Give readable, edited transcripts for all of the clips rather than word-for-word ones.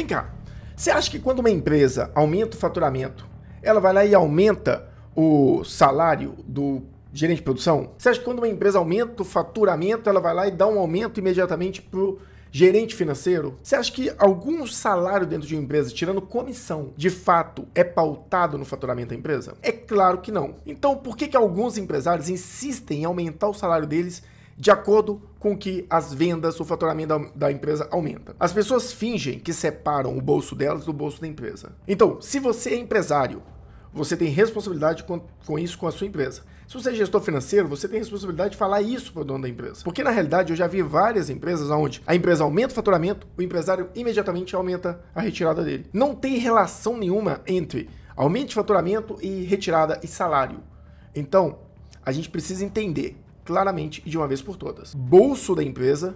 Vem cá, você acha que quando uma empresa aumenta o faturamento, ela vai lá e aumenta o salário do gerente de produção? Você acha que quando uma empresa aumenta o faturamento, ela vai lá e dá um aumento imediatamente para o gerente financeiro? Você acha que algum salário dentro de uma empresa, tirando comissão, de fato é pautado no faturamento da empresa? É claro que não. Então por que alguns empresários insistem em aumentar o salário deles de acordo com que as vendas, o faturamento da empresa aumenta? As pessoas fingem que separam o bolso delas do bolso da empresa. Então, se você é empresário, você tem responsabilidade com isso com a sua empresa. Se você é gestor financeiro, você tem responsabilidade de falar isso para o dono da empresa. Porque na realidade eu já vi várias empresas onde a empresa aumenta o faturamento, o empresário imediatamente aumenta a retirada dele. Não tem relação nenhuma entre aumento de faturamento e retirada e salário. Então, a gente precisa entender claramente e de uma vez por todas. Bolso da empresa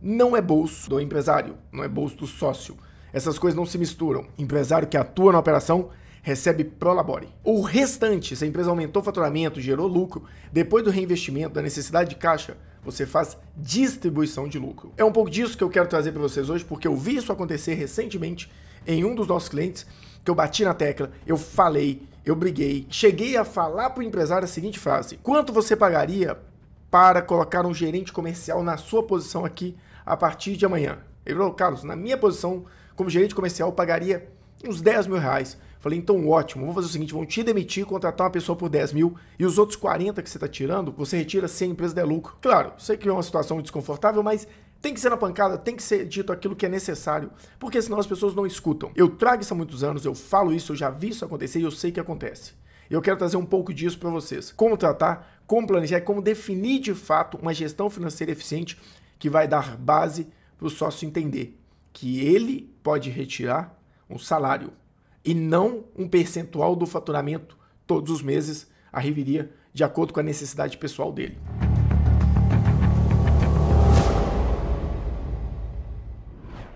não é bolso do empresário, não é bolso do sócio. Essas coisas não se misturam. Empresário que atua na operação recebe prolabore. O restante, se a empresa aumentou o faturamento, gerou lucro, depois do reinvestimento, da necessidade de caixa, você faz distribuição de lucro. É um pouco disso que eu quero trazer para vocês hoje, porque eu vi isso acontecer recentemente em um dos nossos clientes, que eu bati na tecla, eu falei, eu briguei, cheguei a falar para o empresário a seguinte frase: quanto você pagaria para colocar um gerente comercial na sua posição aqui a partir de amanhã? Ele falou: Carlos, na minha posição como gerente comercial eu pagaria uns 10 mil reais. Falei: então ótimo, vamos fazer o seguinte, vão te demitir, contratar uma pessoa por 10 mil e os outros 40 que você está tirando, você retira se a empresa der lucro. Claro, sei que é uma situação desconfortável, mas tem que ser na pancada, tem que ser dito aquilo que é necessário, porque senão as pessoas não escutam. Eu trago isso há muitos anos, eu falo isso, eu já vi isso acontecer e eu sei que acontece. Eu quero trazer um pouco disso para vocês. Como tratar, como planejar e como definir de fato uma gestão financeira eficiente que vai dar base para o sócio entender que ele pode retirar um salário e não um percentual do faturamento todos os meses, a reviria de acordo com a necessidade pessoal dele.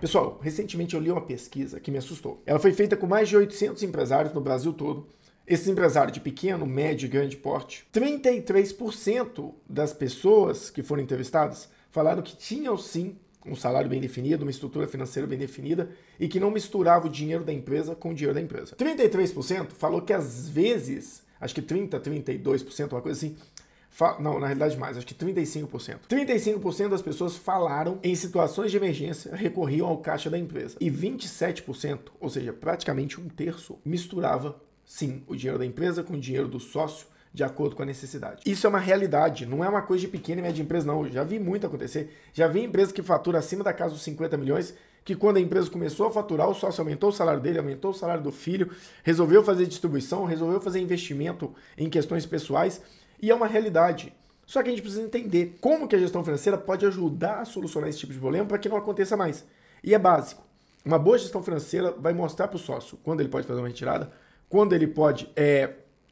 Pessoal, recentemente eu li uma pesquisa que me assustou. Ela foi feita com mais de 800 empresários no Brasil todo. Esses empresários de pequeno, médio e grande porte, 33% das pessoas que foram entrevistadas falaram que tinham sim um salário bem definido, uma estrutura financeira bem definida e que não misturava o dinheiro da empresa com o dinheiro da empresa. 33% falou que às vezes, acho que 30%, 32%, uma coisa assim, não, na realidade mais, acho que 35%. 35% das pessoas falaram em situações de emergência recorriam ao caixa da empresa e 27%, ou seja, praticamente um terço, misturava sim o dinheiro da empresa com o dinheiro do sócio, de acordo com a necessidade. Isso é uma realidade, não é uma coisa de pequena e média empresa, não. Eu já vi muito acontecer. Já vi empresa que fatura acima da casa dos 50 milhões, que quando a empresa começou a faturar, o sócio aumentou o salário dele, aumentou o salário do filho, resolveu fazer distribuição, resolveu fazer investimento em questões pessoais, e é uma realidade. Só que a gente precisa entender como que a gestão financeira pode ajudar a solucionar esse tipo de problema para que não aconteça mais. E é básico. Uma boa gestão financeira vai mostrar para o sócio quando ele pode fazer uma retirada, quando ele pode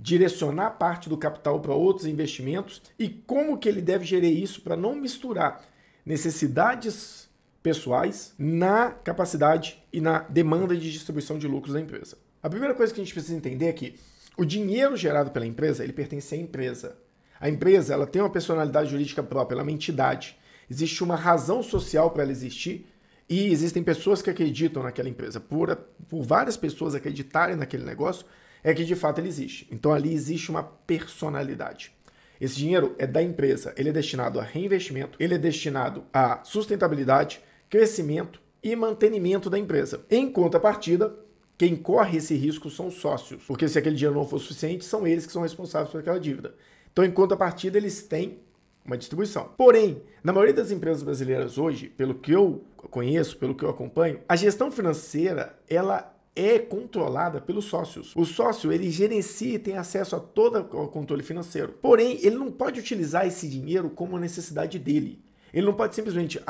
direcionar parte do capital para outros investimentos e como que ele deve gerir isso para não misturar necessidades pessoais na capacidade e na demanda de distribuição de lucros da empresa. A primeira coisa que a gente precisa entender é que o dinheiro gerado pela empresa, ele pertence à empresa. A empresa, ela tem uma personalidade jurídica própria, ela é uma entidade. Existe uma razão social para ela existir e existem pessoas que acreditam naquela empresa. Por várias pessoas acreditarem naquele negócio, é que de fato ele existe. Então ali existe uma personalidade. Esse dinheiro é da empresa, ele é destinado a reinvestimento, ele é destinado a sustentabilidade, crescimento e mantenimento da empresa. Em contrapartida, quem corre esse risco são os sócios, porque se aquele dinheiro não for suficiente, são eles que são responsáveis por aquela dívida. Então em contrapartida eles têm uma distribuição. Porém, na maioria das empresas brasileiras hoje, pelo que eu conheço, pelo que eu acompanho, a gestão financeira, ela é controlada pelos sócios. O sócio, ele gerencia e tem acesso a todo o controle financeiro. Porém, ele não pode utilizar esse dinheiro como necessidade dele. Ele não pode simplesmente,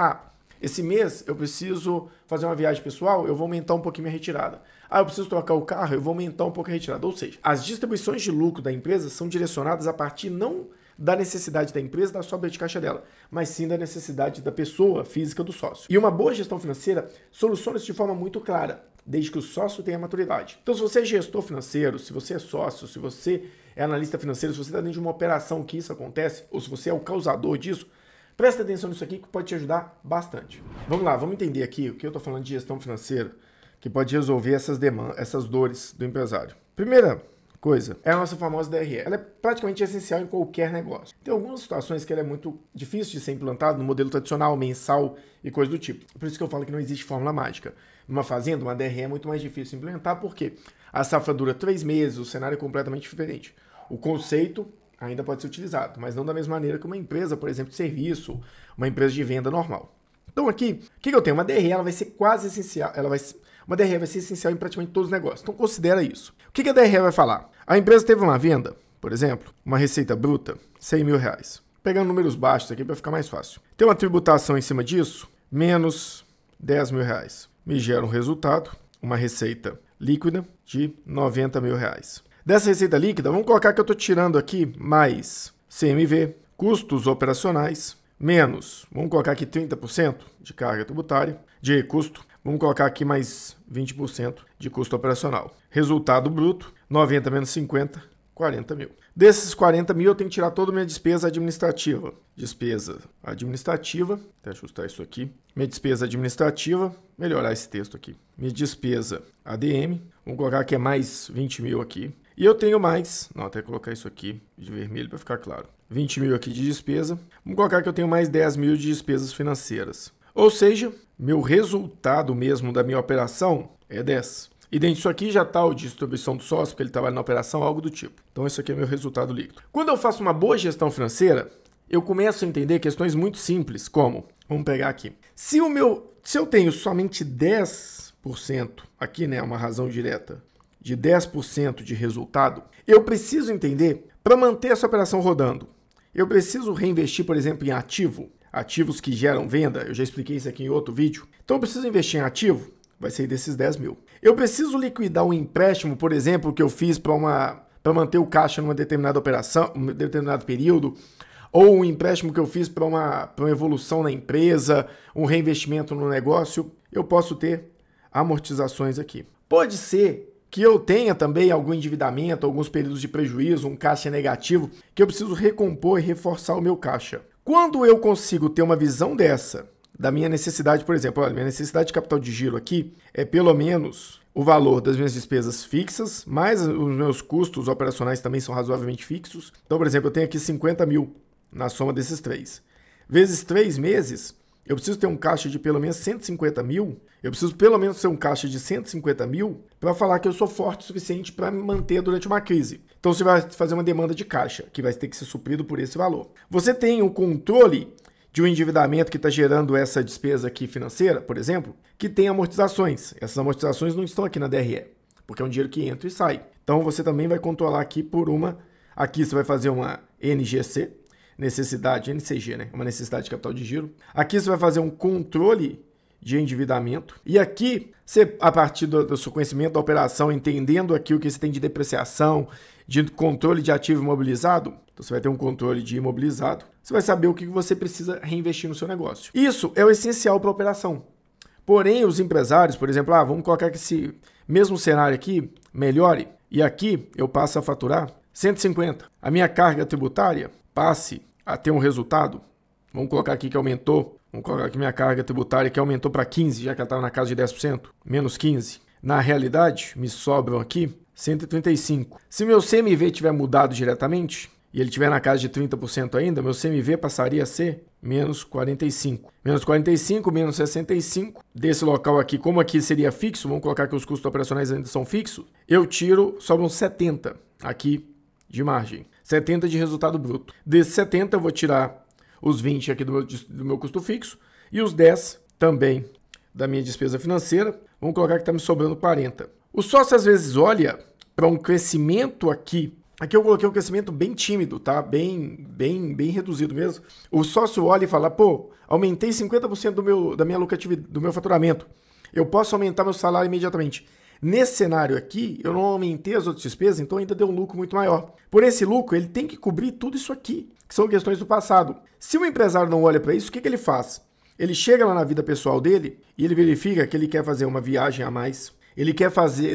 esse mês eu preciso fazer uma viagem pessoal, eu vou aumentar um pouquinho minha retirada. Eu preciso trocar o carro, eu vou aumentar um pouco a retirada. Ou seja, as distribuições de lucro da empresa são direcionadas a partir não da necessidade da empresa, da sobra de caixa dela, mas sim da necessidade da pessoa física do sócio. E uma boa gestão financeira soluciona isso de forma muito clara, desde que o sócio tenha maturidade. Então, se você é gestor financeiro, se você é sócio, se você é analista financeiro, se você está dentro de uma operação que isso acontece, ou se você é o causador disso, presta atenção nisso aqui que pode te ajudar bastante. Vamos lá, vamos entender aqui o que eu estou falando de gestão financeira, que pode resolver essas demandas, essas dores do empresário. Primeira coisa, é a nossa famosa DRE. Ela é praticamente essencial em qualquer negócio. Tem algumas situações que ela é muito difícil de ser implantada no modelo tradicional, mensal e coisa do tipo. Por isso que eu falo que não existe fórmula mágica. Numa fazenda, uma DRE é muito mais difícil de implementar porque a safra dura 3 meses, o cenário é completamente diferente. O conceito ainda pode ser utilizado, mas não da mesma maneira que uma empresa, por exemplo, de serviço, uma empresa de venda normal. Então aqui, o que eu tenho? Uma DRE, ela vai ser quase essencial, uma DRE vai ser essencial em praticamente todos os negócios. Então considera isso. O que a DRE vai falar? A empresa teve uma venda, por exemplo, uma receita bruta, 100 mil reais. Pegando números baixos aqui para ficar mais fácil. Tem uma tributação em cima disso, menos 10 mil reais. Me gera um resultado, uma receita líquida de 90 mil reais. Dessa receita líquida, vamos colocar que eu estou tirando aqui mais CMV, custos operacionais, menos, vamos colocar aqui 30% de carga tributária, de custo. Vamos colocar aqui mais 20% de custo operacional. Resultado bruto, 90 menos 50, 40 mil. Desses 40 mil, eu tenho que tirar toda a minha despesa administrativa. Despesa administrativa, vou ajustar isso aqui. Minha despesa administrativa, melhorar esse texto aqui. Minha despesa ADM, vamos colocar que é mais 20 mil aqui. E eu tenho mais, não, até colocar isso aqui de vermelho para ficar claro. 20 mil aqui de despesa. Vamos colocar que eu tenho mais 10 mil de despesas financeiras. Ou seja, meu resultado mesmo da minha operação é 10. E dentro disso aqui já está a distribuição do sócio, porque ele trabalha na operação, algo do tipo. Então, isso aqui é meu resultado líquido. Quando eu faço uma boa gestão financeira, eu começo a entender questões muito simples, como, vamos pegar aqui. Se eu tenho somente 10% aqui, né, uma razão direta, de 10% de resultado, eu preciso entender, para manter essa operação rodando, eu preciso reinvestir, por exemplo, em ativo. Ativos que geram venda, eu já expliquei isso aqui em outro vídeo. Então eu preciso investir em ativo, vai sair desses 10 mil. Eu preciso liquidar um empréstimo, por exemplo, que eu fiz para manter o caixa numa determinada operação, um determinado período, ou um empréstimo que eu fiz para uma evolução na empresa, um reinvestimento no negócio, eu posso ter amortizações aqui. Pode ser que eu tenha também algum endividamento, alguns períodos de prejuízo, um caixa negativo, que eu preciso recompor e reforçar o meu caixa. Quando eu consigo ter uma visão dessa, da minha necessidade, por exemplo, olha, minha necessidade de capital de giro aqui é pelo menos o valor das minhas despesas fixas, mais os meus custos operacionais também são razoavelmente fixos. Então, por exemplo, eu tenho aqui 50 mil na soma desses três. Vezes 3 meses, eu preciso ter um caixa de pelo menos 150 mil, eu preciso pelo menos ter um caixa de 150 mil para falar que eu sou forte o suficiente para me manter durante uma crise. Então você vai fazer uma demanda de caixa, que vai ter que ser suprido por esse valor. Você tem o controle de um endividamento que está gerando essa despesa aqui financeira, por exemplo, que tem amortizações. Essas amortizações não estão aqui na DRE, porque é um dinheiro que entra e sai. Então você também vai controlar aqui por uma... Aqui você vai fazer uma NGC, necessidade, NCG, né? Uma necessidade de capital de giro. Aqui você vai fazer um controle de endividamento. E aqui, você, a partir do seu conhecimento da operação, entendendo aqui o que você tem de depreciação, de controle de ativo imobilizado, então você vai ter um controle de imobilizado, você vai saber o que você precisa reinvestir no seu negócio. Isso é o essencial para a operação. Porém, os empresários, por exemplo, vamos colocar que esse mesmo cenário aqui melhore, e aqui eu passo a faturar 150. A minha carga tributária passe a ter um resultado, vamos colocar aqui que aumentou, vamos colocar aqui minha carga tributária que aumentou para 15, já que ela estava na casa de 10%, menos 15. Na realidade, me sobram aqui 135. Se meu CMV tiver mudado diretamente, e ele tiver na casa de 30% ainda, meu CMV passaria a ser menos 45. Menos 45, menos 65. Desse local aqui, como aqui seria fixo, vamos colocar que os custos operacionais ainda são fixos, eu tiro, sobram 70 aqui de margem. 70 de resultado bruto. Desses 70 eu vou tirar os 20 aqui do meu custo fixo e os 10 também da minha despesa financeira. Vamos colocar que está me sobrando 40. O sócio às vezes olha para um crescimento aqui. Aqui eu coloquei um crescimento bem tímido, tá? Bem reduzido mesmo. O sócio olha e fala, pô, aumentei 50% da minha lucratividade, do meu faturamento. Eu posso aumentar meu salário imediatamente. Nesse cenário aqui, eu não aumentei as outras despesas, então ainda deu um lucro muito maior. Por esse lucro, ele tem que cobrir tudo isso aqui, que são questões do passado. Se o empresário não olha para isso, o que ele faz? Ele chega lá na vida pessoal dele e ele verifica que ele quer fazer uma viagem a mais, ele quer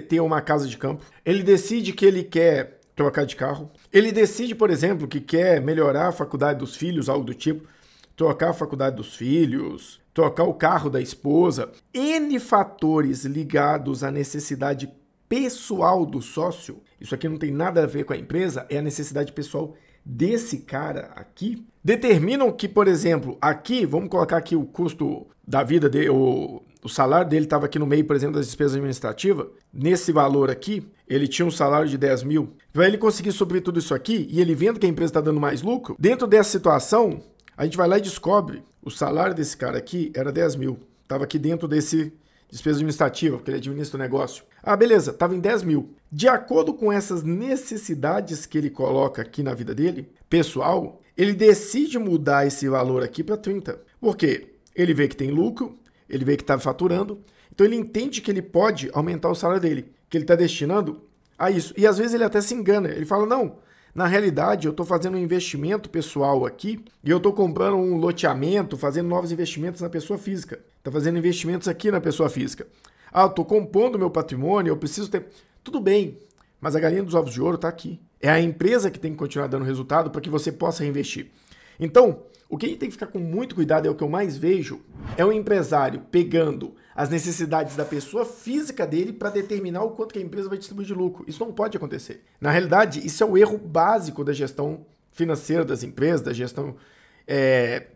ter uma casa de campo, ele decide que ele quer trocar de carro, ele decide, por exemplo, que quer melhorar a faculdade dos filhos, algo do tipo. trocar a faculdade dos filhos, trocar o carro da esposa, N fatores ligados à necessidade pessoal do sócio. Isso aqui não tem nada a ver com a empresa, é a necessidade pessoal desse cara aqui. Determinam que, por exemplo, aqui, vamos colocar aqui o custo da vida, o salário dele estava aqui no meio, por exemplo, das despesas administrativas. Nesse valor aqui, ele tinha um salário de 10 mil. Para ele conseguir suprir tudo isso aqui, e ele vendo que a empresa está dando mais lucro, dentro dessa situação, a gente vai lá e descobre o salário desse cara aqui era 10 mil. Estava aqui dentro desse despesa administrativa, porque ele administra o negócio. Ah, beleza, estava em 10 mil. De acordo com essas necessidades que ele coloca aqui na vida dele, pessoal, ele decide mudar esse valor aqui para 30. Por quê? Ele vê que tem lucro, ele vê que está faturando, então ele entende que ele pode aumentar o salário dele, que ele está destinando a isso. E às vezes ele até se engana, ele fala, não, na realidade eu estou fazendo um investimento pessoal aqui e eu estou comprando um loteamento, fazendo novos investimentos na pessoa física. Está fazendo investimentos aqui na pessoa física. Ah, eu estou compondo meu patrimônio, eu preciso ter... Tudo bem, mas a galinha dos ovos de ouro está aqui. É a empresa que tem que continuar dando resultado para que você possa reinvestir. Então, o que a gente tem que ficar com muito cuidado, é o que eu mais vejo, é o empresário pegando as necessidades da pessoa física dele para determinar o quanto que a empresa vai distribuir de lucro. Isso não pode acontecer. Na realidade, isso é o erro básico da gestão financeira das empresas, da gestão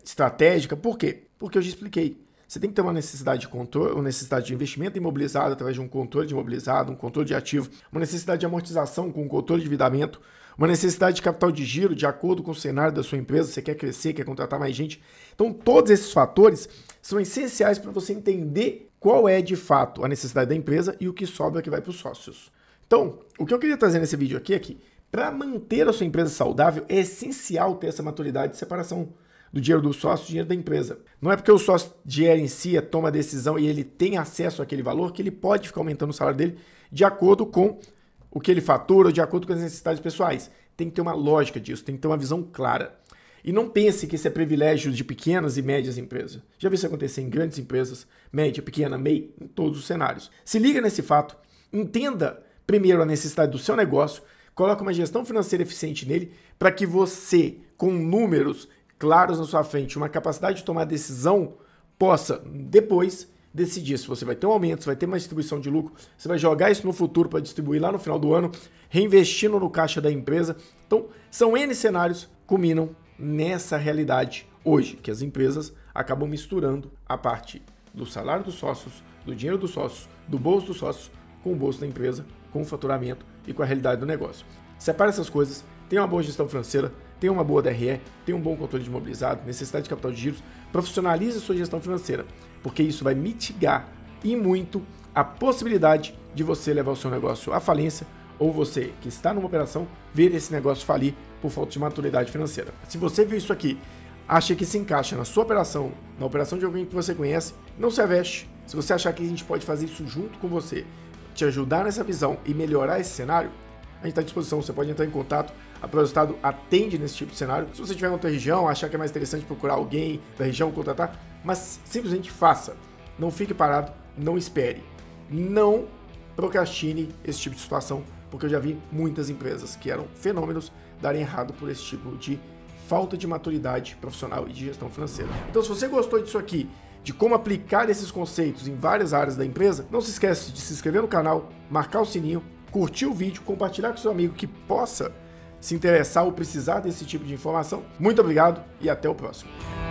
estratégica. Por quê? Porque eu já expliquei. Você tem que ter uma necessidade de controle, uma necessidade de investimento imobilizado através de um controle de imobilizado, um controle de ativo, uma necessidade de amortização com um controle de endividamento, uma necessidade de capital de giro de acordo com o cenário da sua empresa, você quer crescer, quer contratar mais gente. Então, todos esses fatores são essenciais para você entender qual é, de fato, a necessidade da empresa e o que sobra que vai para os sócios. Então, o que eu queria trazer nesse vídeo aqui é que, para manter a sua empresa saudável, é essencial ter essa maturidade de separação do dinheiro do sócio e do dinheiro da empresa. Não é porque o sócio gera em si, toma a decisão e ele tem acesso àquele valor que ele pode ficar aumentando o salário dele de acordo com o que ele fatura, de acordo com as necessidades pessoais. Tem que ter uma lógica disso, tem que ter uma visão clara. E não pense que isso é privilégio de pequenas e médias empresas. Já vi isso acontecer em grandes empresas, média, pequena, MEI, em todos os cenários. Se liga nesse fato, entenda primeiro a necessidade do seu negócio, coloque uma gestão financeira eficiente nele para que você, com números claros na sua frente, uma capacidade de tomar decisão, possa depois decidir se você vai ter um aumento, se vai ter uma distribuição de lucro, você vai jogar isso no futuro para distribuir lá no final do ano, reinvestindo no caixa da empresa. Então, são N cenários que culminam nessa realidade hoje, que as empresas acabam misturando a parte do salário dos sócios, do dinheiro dos sócios, do bolso dos sócios, com o bolso da empresa, com o faturamento e com a realidade do negócio. Separa essas coisas, tenha uma boa gestão financeira, tenha uma boa DRE, tenha um bom controle de imobilizado, necessidade de capital de giros, profissionalize sua gestão financeira, porque isso vai mitigar e muito a possibilidade de você levar o seu negócio à falência ou você que está numa operação ver esse negócio falir por falta de maturidade financeira. Se você viu isso aqui, acha que se encaixa na sua operação, na operação de alguém que você conhece, não se aveste. Se você achar que a gente pode fazer isso junto com você, te ajudar nessa visão e melhorar esse cenário, a gente está à disposição, você pode entrar em contato, a Pro Resultado atende nesse tipo de cenário. Se você tiver em outra região, achar que é mais interessante procurar alguém da região, contratar, mas simplesmente faça. Não fique parado, não espere. Não procrastine esse tipo de situação, porque eu já vi muitas empresas que eram fenômenos darem errado por esse tipo de falta de maturidade profissional e de gestão financeira. Então, se você gostou disso aqui, de como aplicar esses conceitos em várias áreas da empresa, não se esquece de se inscrever no canal, marcar o sininho, curtir o vídeo, compartilhar com seu amigo que possa se interessar ou precisar desse tipo de informação. Muito obrigado e até o próximo.